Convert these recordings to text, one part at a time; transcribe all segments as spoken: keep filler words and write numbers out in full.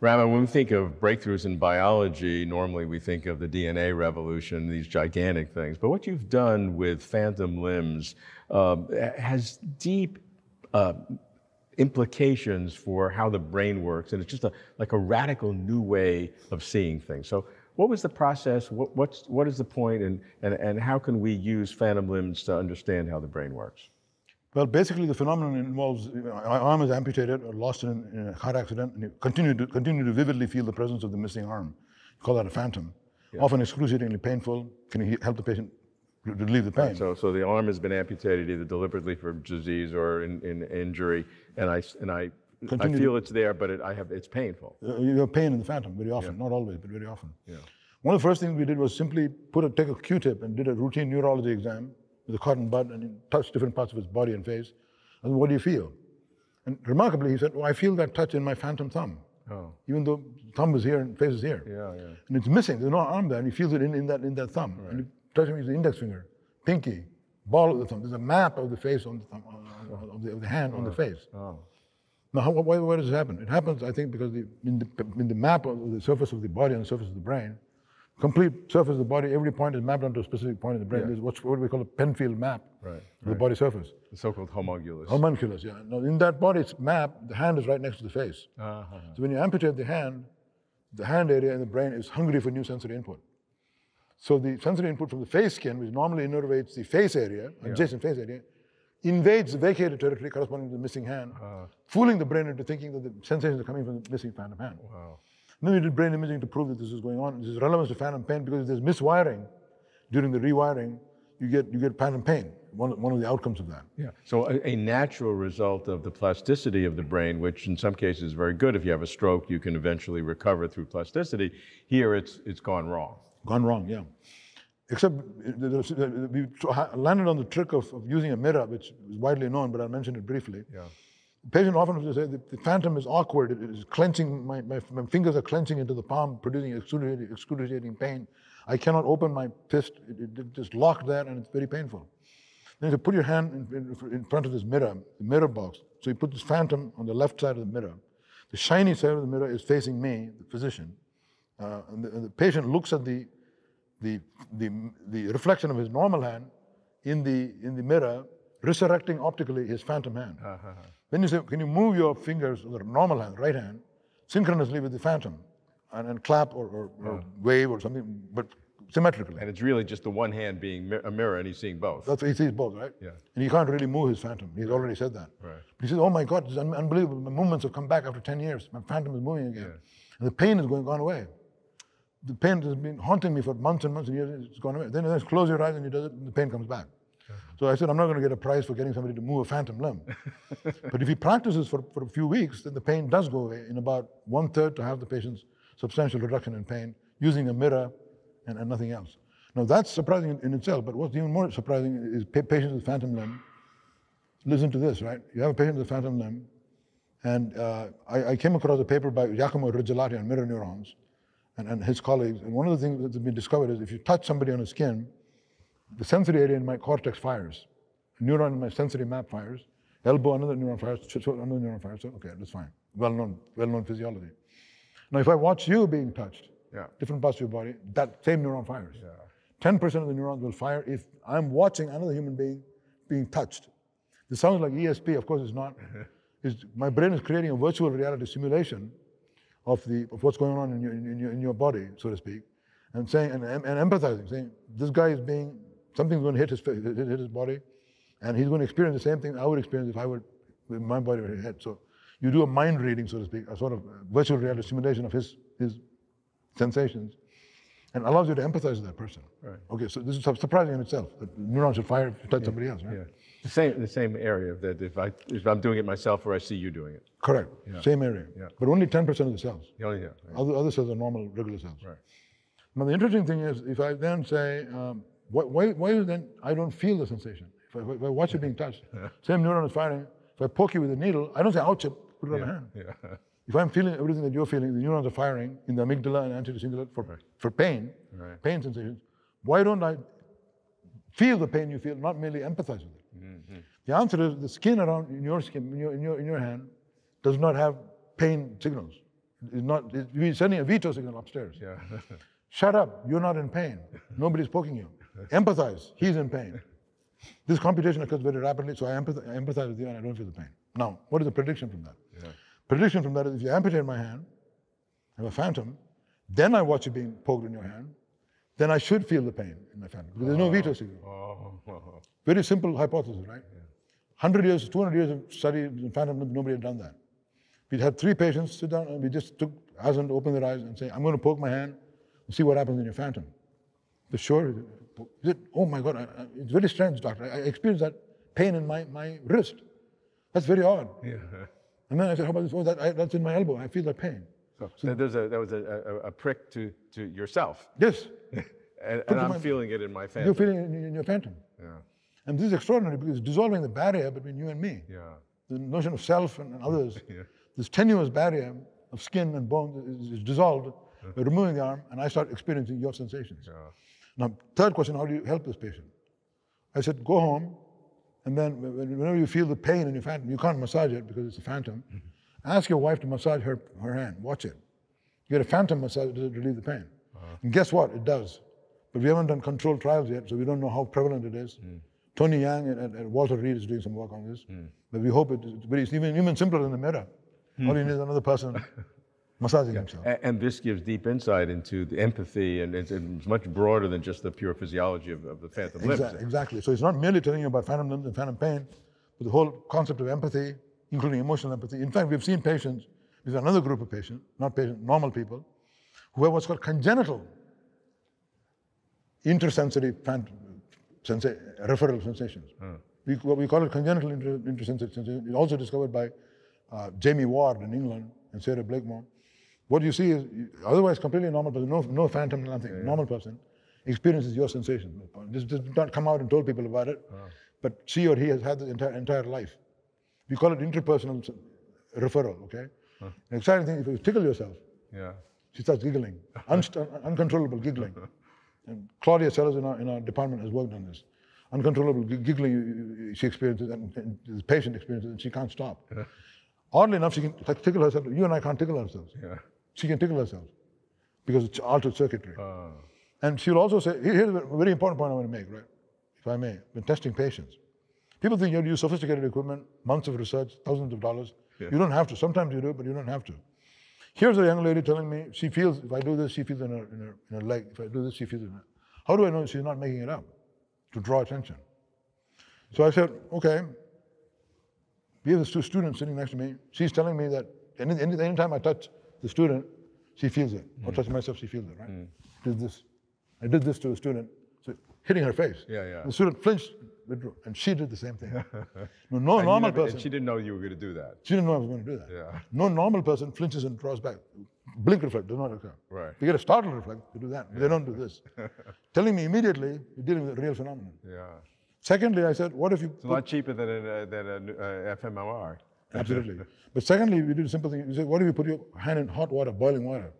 Rama, when we think of breakthroughs in biology, normally we think of the D N A revolution, these gigantic things. But what you've done with phantom limbs uh, has deep uh, implications for how the brain works, and it's just a, like a radical new way of seeing things. So what was the process, what, what's, what is the point, and, and, and how can we use phantom limbs to understand how the brain works? Well, basically the phenomenon involves, you know, my arm is amputated or lost in, in a car accident, and you continue to, continue to vividly feel the presence of the missing arm. You call that a phantom. Yeah. Often excruciatingly painful. Can you help the patient relieve the pain? Right, so, so the arm has been amputated either deliberately for disease or in, in injury, and I, and I, I feel it's there, but it, I have, it's painful. You have pain in the phantom very often, yeah. Not always, but very often. Yeah. One of the first things we did was simply put a, take a Q-tip and did a routine neurology exam with a cotton bud, and touched different parts of his body and face. I said, what do you feel? And remarkably, he said, oh, I feel that touch in my phantom thumb. Oh. Even though the thumb is here and face is here. Yeah, yeah. And it's missing, there's no arm there, and he feels it in, in, that, in that thumb. Right. And you touch him with the index finger, pinky, ball of the thumb. There's a map of the face on the thumb, uh, of, the, of the hand oh. on the face. Oh. Now, how, why, why does it happen? It happens, I think, because the, in, the, in the map of the surface of the body and the surface of the brain, complete surface of the body, every point is mapped onto a specific point in the brain. Yeah. There's what's, what we call a Penfield map right, of right. the body surface. The so-called homunculus. Homunculus, yeah. Now, in that body's map, the hand is right next to the face. Uh-huh. So when you amputate the hand, the hand area in the brain is hungry for new sensory input. So the sensory input from the face skin, which normally innervates the face area, adjacent yeah. face area, invades the vacated territory corresponding to the missing hand, uh. fooling the brain into thinking that the sensations are coming from the missing phantom hand. Wow. And then we did brain imaging to prove that this is going on. This is relevant to phantom pain because if there's miswiring during the rewiring, you get you get phantom pain. One one of the outcomes of that. Yeah. So a, a natural result of the plasticity of the brain, which in some cases is very good. If you have a stroke, you can eventually recover through plasticity. Here, it's it's gone wrong. Gone wrong. Yeah. Except we landed on the trick of, of using a mirror, which is widely known, but I mentioned it briefly. Yeah. The patient often will say, the, the phantom is awkward, it is clenching, my, my, my fingers are clenching into the palm, producing excruciating, excruciating pain. I cannot open my fist, it, it, it just locked there and it's very painful. Then you put your hand in, in, in front of this mirror, the mirror box. So you put this phantom on the left side of the mirror. The shiny side of the mirror is facing me, the physician. Uh, and, the, and the patient looks at the, the, the, the reflection of his normal hand in the, in the mirror, resurrecting optically his phantom hand. Uh-huh. Then you say, can you move your fingers, the normal hand, right hand, synchronously with the phantom, and, and clap or, or, yeah. or wave or something, but symmetrically. And it's really just the one hand being a mirror, and he's seeing both. That's, he sees both, right? Yeah. And he can't really move his phantom. He's right. already said that. Right. He says, oh my God, this is un unbelievable. My movements have come back after ten years. My phantom is moving again. Yeah. And the pain is going gone away. The pain has been haunting me for months and months and years. It's gone away. Then you close your eyes and he does it, and the pain comes back. So I said, I'm not going to get a prize for getting somebody to move a phantom limb. But if he practices for, for a few weeks, then the pain does go away in about one third to half the patient's substantial reduction in pain using a mirror and, and nothing else. Now that's surprising in, in itself, but what's even more surprising is pa patients with phantom limb. Listen to this, right? You have a patient with a phantom limb, and uh, I, I came across a paper by Giacomo Rizzolatti on mirror neurons and, and his colleagues, and one of the things that's been discovered is if you touch somebody on the skin, the sensory area in my cortex fires. A neuron in my sensory map fires. Elbow, another neuron fires. Shoulder, another neuron fires. So, okay, that's fine. Well-known, well-known physiology. Now, if I watch you being touched, yeah. different parts of your body, that same neuron fires. ten percent yeah. of the neurons will fire if I'm watching another human being being touched. This sounds like E S P. Of course, it's not. It's, my brain is creating a virtual reality simulation of the of what's going on in your in your, in your body, so to speak, and saying and, and empathizing, saying this guy is being something's going to hit his, hit his body, and he's going to experience the same thing I would experience if I were, if my body were hit. So you do a mind reading, so to speak, a sort of virtual reality simulation of his, his sensations, and allows you to empathize with that person. Right. Okay, so this is surprising in itself. That neurons should fire if you touch yeah. somebody else, right? Yeah. The same, the same area, that if, I, if I'm doing it myself or I see you doing it. Correct, yeah. same area, yeah. but only ten percent of the cells. Oh, yeah. Right. Other, other cells are normal, regular cells. Right. Now the interesting thing is, if I then say, um, Why, why is then I don't feel the sensation? If I, if I watch it being touched, yeah. same neuron is firing. If I poke you with a needle, I don't say, ouch, put it yeah. on my hand. Yeah. If I'm feeling everything that you're feeling, the neurons are firing in the amygdala and anterior cingulate for, right. for pain, right. pain sensations. Why don't I feel the pain you feel, not merely empathize with it? Mm-hmm. The answer is the skin around in your skin, in your, in your, in your hand, does not have pain signals. not, we're sending a veto signal upstairs. Yeah. Shut up, you're not in pain. Nobody's poking you. Empathize, he's in pain. This computation occurs very rapidly, so I empathize, I empathize with you and I don't feel the pain. Now, what is the prediction from that? Yeah. Prediction from that is if you amputate my hand, I have a phantom, then I watch it being poked in your hand, then I should feel the pain in my phantom. Because there's no veto signal. Oh, oh, oh. Very simple hypothesis, right? Yeah. one hundred years, two hundred years of study in phantom, nobody had done that. We had three patients sit down and we just took Aslan to open their eyes and say, I'm going to poke my hand and see what happens in your phantom. The sure, said, oh my God, I, I, it's very strange, doctor. I, I experienced that pain in my, my wrist. That's very odd. Yeah. And then I said, how about this? Oh, that, I, that's in my elbow. I feel that pain. So, so there's a, that was a, a, a prick to, to yourself. Yes. and and I'm my, feeling it in my phantom. You're feeling it in, in your phantom. Yeah. And this is extraordinary because it's dissolving the barrier between you and me. Yeah. The notion of self and, and others. Yeah. This tenuous barrier of skin and bone is, is dissolved by removing the arm, and I start experiencing your sensations. Yeah. Now, third question, how do you help this patient? I said, go home, and then whenever you feel the pain in your phantom, you can't massage it because it's a phantom, mm-hmm. ask your wife to massage her, her hand, watch it. You get a phantom massage to relieve the pain. Uh-huh. And guess what? It does. But we haven't done controlled trials yet, so we don't know how prevalent it is. Mm. Tony Yang and, and, and Walter Reed is doing some work on this, mm. but we hope it is, but it's even, even simpler than the mirror. Mm-hmm. All you need is another person massaging yeah. himself. And, and this gives deep insight into the empathy, and it's, it's much broader than just the pure physiology of, of the phantom exactly, limbs. Exactly. So it's not merely telling you about phantom limbs and phantom pain, but the whole concept of empathy, including emotional empathy. In fact, we've seen patients, there's another group of patients, not patients, normal people, who have what's called congenital intersensory phantom, sensa referral sensations. Hmm. We, what we call it congenital inter, intersensory sensations. It's also discovered by Uh, Jamie Ward in England and Sarah Blakemore. What you see is otherwise completely normal person, no, no phantom, nothing. Yeah, yeah. Normal person experiences your sensation. This did not come out and told people about it, oh. but she or he has had this entire entire life. We call it interpersonal referral. Okay. Huh. An exciting thing if you tickle yourself. Yeah. She starts giggling, Unst uncontrollable giggling. And Claudia Sellers in our in our department has worked on this. Uncontrollable giggling she experiences, and, and the patient experiences, and she can't stop. Yeah. Oddly enough, she can tickle herself. You and I can't tickle ourselves. Yeah. She can tickle herself because it's altered circuitry. Uh. And she'll also say, here's a very important point I want to make, right? If I may, when testing patients. People think you use sophisticated equipment, months of research, thousands of dollars. Yeah. You don't have to. Sometimes you do, but you don't have to. Here's a young lady telling me, she feels, if I do this, she feels in her, in her, in her leg. If I do this, she feels in her. How do I know she's not making it up? To draw attention. So I said, okay. We have two students sitting next to me. She's telling me that any, any anytime I touch the student, she feels it. Mm. Or touch myself, she feels it, right? Mm. Did this. I did this to a student, so hitting her face. Yeah, yeah. The student flinched, withdrew, and she did the same thing. No, no normal never, person. And she didn't know you were going to do that. She didn't know I was going to do that. Yeah. No normal person flinches and draws back. Blink reflex does not occur. Right. They get a startle reflex to do that, but yeah. they don't do this. Telling me immediately, you're dealing with a real phenomenon. Yeah. Secondly, I said, what if you... It's a lot cheaper than an than a, uh, F M R I. Absolutely. But secondly, we did a simple thing. We said, what if you put your hand in hot water, boiling water?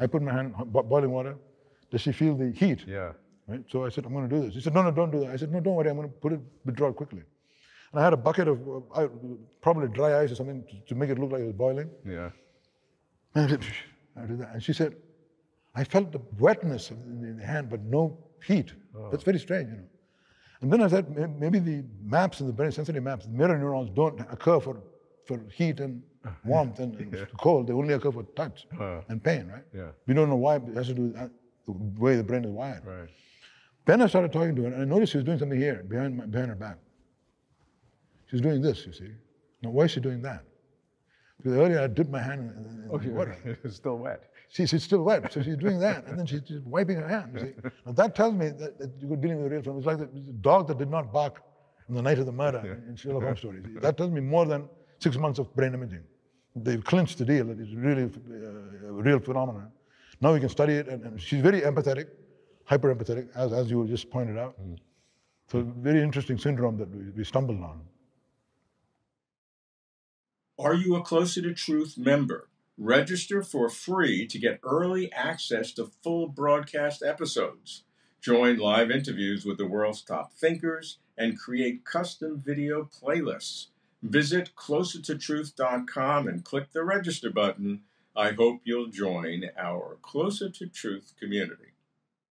I put my hand in boiling water. Does she feel the heat? Yeah. Right? So I said, I'm going to do this. She said, no, no, don't do that. I said, no, don't worry. I'm going to put it, withdraw it quickly. And I had a bucket of uh, probably dry ice or something to, to make it look like it was boiling. Yeah. And I said, I did that. And she said, I felt the wetness in the hand, but no heat. Oh. That's very strange, you know. And then I said, maybe the maps in the brain, sensory maps, mirror neurons don't occur for, for heat and warmth and, and yeah. cold. They only occur for touch uh, and pain, right? Yeah. We don't know why, but it has to do with the way the brain is wired. Right. Then I started talking to her, and I noticed she was doing something here, behind, my, behind her back. She's doing this, you see. Now, why is she doing that? Because earlier I dipped my hand in, in, in okay. water. It's still wet. She, she's still wet, so she's doing that, and then she's just wiping her hand. You see? Now that tells me that, that you're dealing with a real problem. It's like the, the dog that did not bark on the night of the murder yeah. in Sherlock Holmes stories. That tells me more than six months of brain imaging. They've clinched the deal that it's really uh, a real phenomenon. Now we can study it, and, and she's very empathetic, hyper-empathetic, as, as you just pointed out. Mm. So very interesting syndrome that we, we stumbled on. Are you a Closer to Truth member? Register for free to get early access to full broadcast episodes. Join live interviews with the world's top thinkers and create custom video playlists. Visit closer to truth dot com and click the register button I hope you'll join our Closer to Truth community.